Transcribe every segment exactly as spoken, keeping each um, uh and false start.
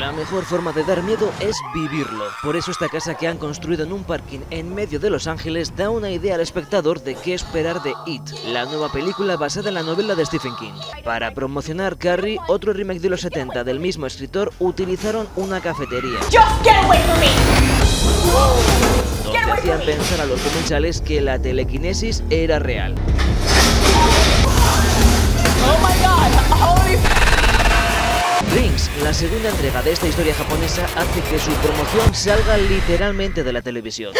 La mejor forma de dar miedo es vivirlo. Por eso esta casa que han construido en un parking en medio de Los Ángeles da una idea al espectador de qué esperar de It, la nueva película basada en la novela de Stephen King. Para promocionar Carrie, otro remake de los setenta del mismo escritor, utilizaron una cafetería. Just get away from me. Donde hacían pensar a los comensales que la telequinesis era real. Oh my God. Holy f La segunda entrega de esta historia japonesa hace que su promoción salga literalmente de la televisión.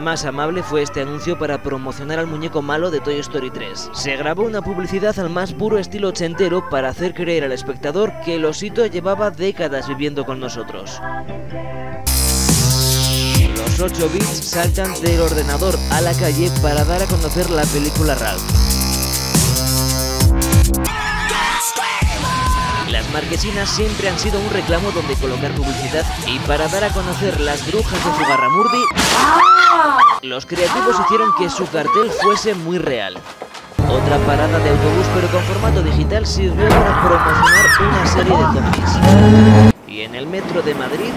Más amable fue este anuncio para promocionar al muñeco malo de Toy Story tres. Se grabó una publicidad al más puro estilo ochentero para hacer creer al espectador que el osito llevaba décadas viviendo con nosotros. Los ocho bits saltan del ordenador a la calle para dar a conocer la película Ralph. Las marquesinas siempre han sido un reclamo donde colocar publicidad, y para dar a conocer Las brujas de Zugarramurdi, los creativos hicieron que su cartel fuese muy real. Otra parada de autobús pero con formato digital sirvió para promocionar una serie de zombies. Y en el metro de Madrid...